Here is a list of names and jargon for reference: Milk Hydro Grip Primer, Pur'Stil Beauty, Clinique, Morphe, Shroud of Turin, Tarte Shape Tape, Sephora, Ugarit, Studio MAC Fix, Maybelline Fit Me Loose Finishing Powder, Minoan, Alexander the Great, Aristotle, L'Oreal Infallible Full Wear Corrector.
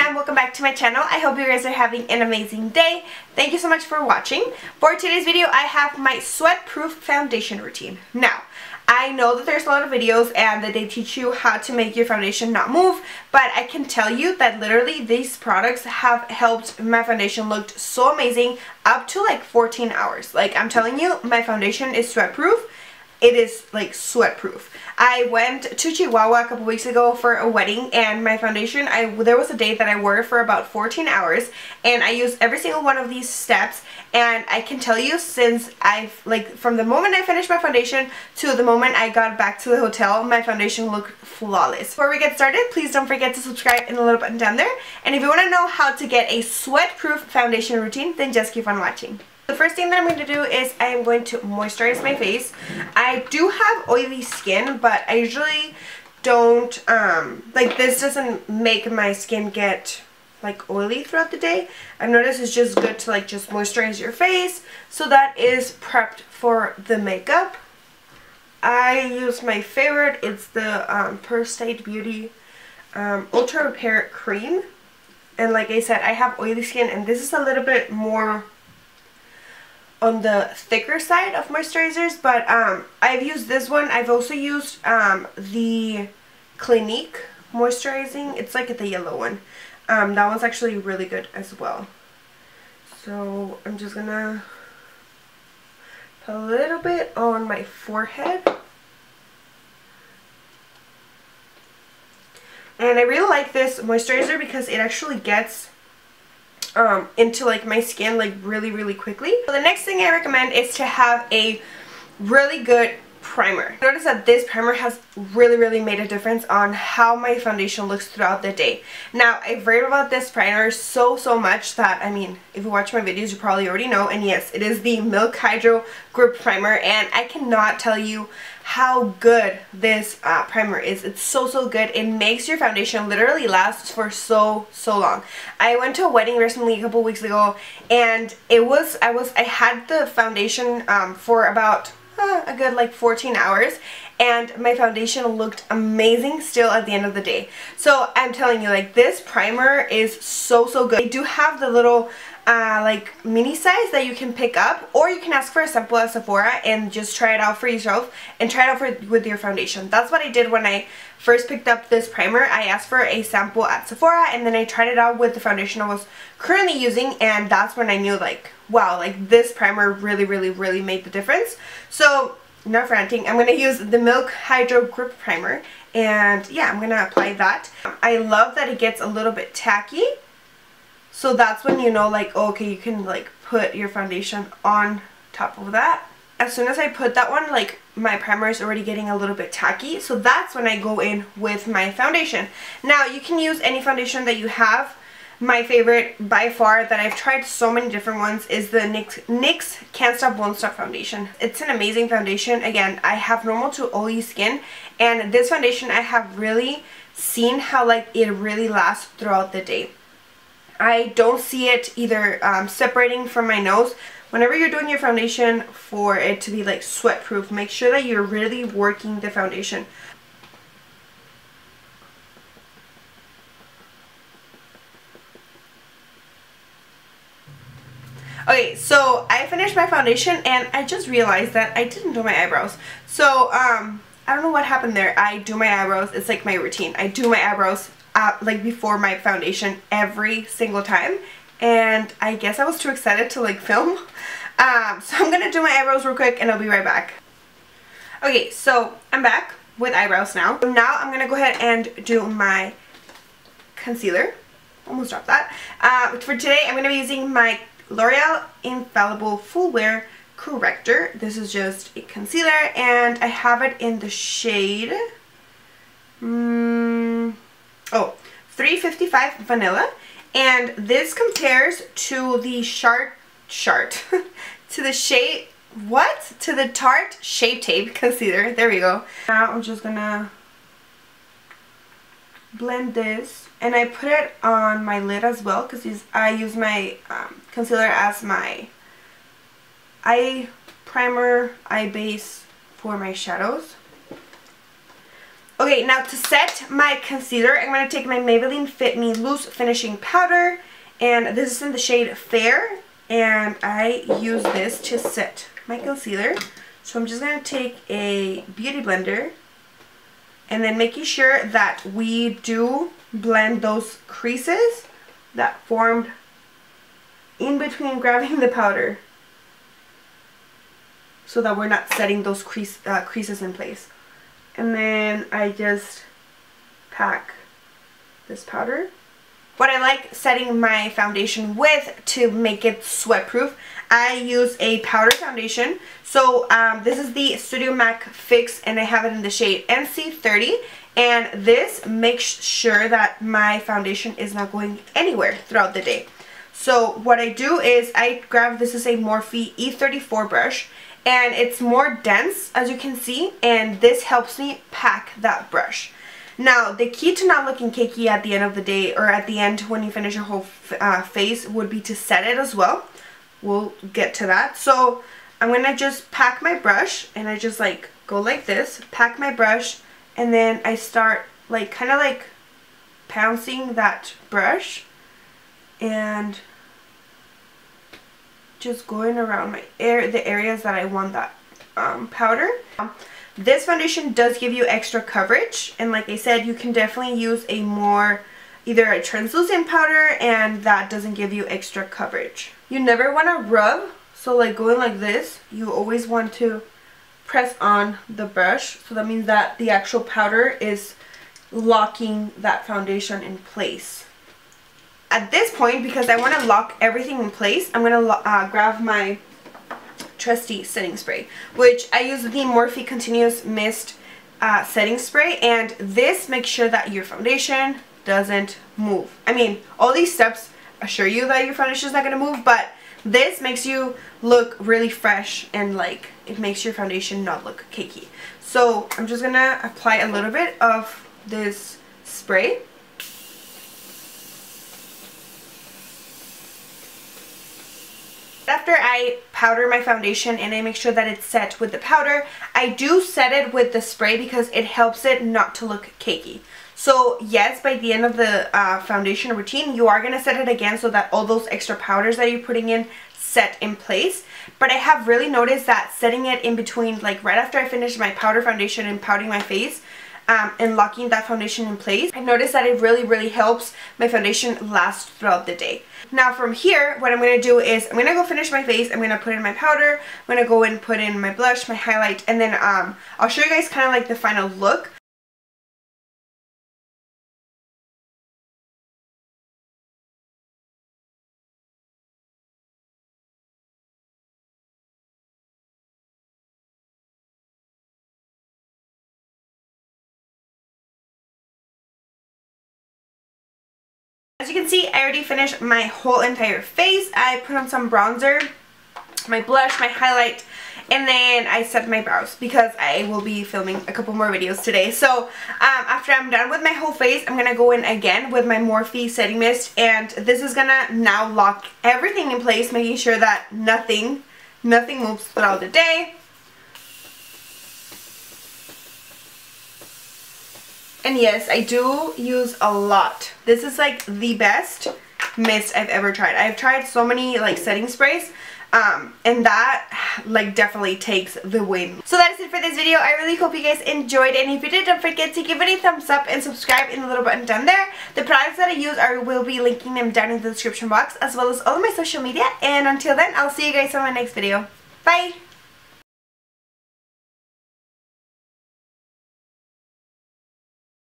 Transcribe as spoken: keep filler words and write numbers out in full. Sam, welcome back to my channel. I hope you guys are having an amazing day. Thank you so much for watching. For today's video, I have my sweat-proof foundation routine. Now, I know that there's a lot of videos and that they teach you how to make your foundation not move, but I can tell you that literally these products have helped my foundation look so amazing up to like fourteen hours. Like, I'm telling you, my foundation is sweat-proof. It is like sweat proof. I went to Chihuahua a couple weeks ago for a wedding, and my foundation, I there was a day that I wore it for about fourteen hours, and I used every single one of these steps. And I can tell you, since I've like from the moment I finished my foundation to the moment I got back to the hotel, my foundation looked flawless. Before we get started, please don't forget to subscribe and the little button down there. And if you want to know how to get a sweat proof foundation routine, then just keep on watching. The first thing that I'm going to do is I am going to moisturize my face. I do have oily skin, but I usually don't, um, like this doesn't make my skin get like oily throughout the day. I've noticed it's just good to like just moisturize your face. So that is prepped for the makeup. I use my favorite, it's the um, Pur'Stil Beauty um, Ultra Repair Cream. And like I said, I have oily skin, and this is a little bit more on the thicker side of moisturizers, but um, I've used this one. I've also used um, the Clinique moisturizing. It's like the yellow one. Um, that one's actually really good as well. So I'm just gonna put a little bit on my forehead. And I really like this moisturizer because it actually gets Um, into like my skin like really really quickly. So the next thing I recommend is to have a really good primer. Notice that this primer has really really made a difference on how my foundation looks throughout the day. Now, I've raved about this primer so so much that, I mean, if you watch my videos you probably already know, and yes, it is the Milk Hydro Grip Primer, and I cannot tell you how good this uh, primer is. It's so so good. It makes your foundation literally last for so so long. I went to a wedding recently a couple weeks ago, and it was I was I had the foundation um, for about uh, a good like fourteen hours, and my foundation looked amazing still at the end of the day. So I'm telling you, like, this primer is so so good. They do have the little Uh, like mini size that you can pick up, or you can ask for a sample at Sephora and just try it out for yourself and try it out for, with your foundation. That's what I did when I first picked up this primer. I asked for a sample at Sephora, and then I tried it out with the foundation I was currently using, and that's when I knew, like, wow, like this primer really really really made the difference. So, enough ranting, I'm going to use the Milk Hydro Grip Primer, and yeah, I'm going to apply that. I love that it gets a little bit tacky. So that's when you know, like, okay, you can like put your foundation on top of that. As soon as I put that one, like, my primer is already getting a little bit tacky. So that's when I go in with my foundation. Now, you can use any foundation that you have. My favorite by far that I've tried so many different ones is the N Y X Can't Stop Won't Stop foundation. It's an amazing foundation. Again, I have normal to oily skin, and this foundation I have really seen how like it really lasts throughout the day. I don't see it either um, separating from my nose. Whenever you're doing your foundation for it to be like sweat proof, make sure that you're really working the foundation. Okay, so I finished my foundation, and I just realized that I didn't do my eyebrows. So um, I don't know what happened there. I do my eyebrows. It's like my routine. I do my eyebrows Uh, like before my foundation every single time, and I guess I was too excited to like film, um, so I'm gonna do my eyebrows real quick and I'll be right back. Okay, so I'm back with eyebrows now. Now I'm gonna go ahead and do my concealer. Almost dropped that. Uh, for today I'm gonna be using my L'Oreal Infallible Full Wear Corrector. This is just a concealer, and I have it in the shade mm, Oh, three fifty-five Vanilla, and this compares to the Sharp, Sharp, to the shade, what? To the Tarte Shape Tape Concealer. There we go. Now I'm just gonna blend this, and I put it on my lid as well, because I use my um, concealer as my eye primer, eye base for my shadows. Okay, now to set my concealer, I'm going to take my Maybelline Fit Me Loose Finishing Powder, and this is in the shade Fair, and I use this to set my concealer. So I'm just going to take a beauty blender, and then making sure that we do blend those creases that formed in between grabbing the powder, so that we're not setting those crease, uh, creases in place. And then I just pack this powder. What I like setting my foundation with to make it sweat proof, I use a powder foundation. So um, this is the Studio MAC Fix, and I have it in the shade N C thirty. And this makes sure that my foundation is not going anywhere throughout the day. So what I do is I grab, this is a Morphe E thirty-four brush, and it's more dense, as you can see, and this helps me pack that brush. Now, the key to not looking cakey at the end of the day, or at the end when you finish your whole uh, face, would be to set it as well. We'll get to that. So I'm going to just pack my brush, and I just like go like this, pack my brush, and then I start like kind of like pouncing that brush and just going around my air, the areas that I want that um, powder. This foundation does give you extra coverage, and like I said, you can definitely use a more, either a translucent powder, and that doesn't give you extra coverage. You never want to rub, so like going like this, you always want to press on the brush, so that means that the actual powder is locking that foundation in place. At this point, because I want to lock everything in place, I'm going to uh, grab my trusty setting spray, which I use the Morphe Continuous Mist uh, Setting Spray, and this makes sure that your foundation doesn't move. I mean, all these steps assure you that your foundation is not going to move, but this makes you look really fresh, and like it makes your foundation not look cakey. So I'm just going to apply a little bit of this spray. After I powder my foundation and I make sure that it's set with the powder, I do set it with the spray because it helps it not to look cakey. So yes, by the end of the uh, foundation routine, you are going to set it again so that all those extra powders that you're putting in set in place. But I have really noticed that setting it in between, like right after I finish my powder foundation and powdering my face, Um, and locking that foundation in place, I've noticed that it really really helps my foundation last throughout the day. Now from here, what I'm going to do is I'm going to go finish my face, I'm going to put in my powder, I'm going to go and put in my blush, my highlight, and then um, I'll show you guys kind of like the final look. As you can see, I already finished my whole entire face. I put on some bronzer, my blush, my highlight, and then I set my brows because I will be filming a couple more videos today. So um, after I'm done with my whole face, I'm going to go in again with my Morphe Setting Mist, and this is going to now lock everything in place, making sure that nothing, nothing moves throughout the day. And yes, I do use a lot. This is like the best mist I've ever tried. I've tried so many like setting sprays, um, and that like definitely takes the win. So that is it for this video. I really hope you guys enjoyed, and if you did, don't forget to give it a thumbs up and subscribe in the little button down there. The products that I use, I will be linking them down in the description box, as well as all of my social media. And until then, I'll see you guys on my next video. Bye!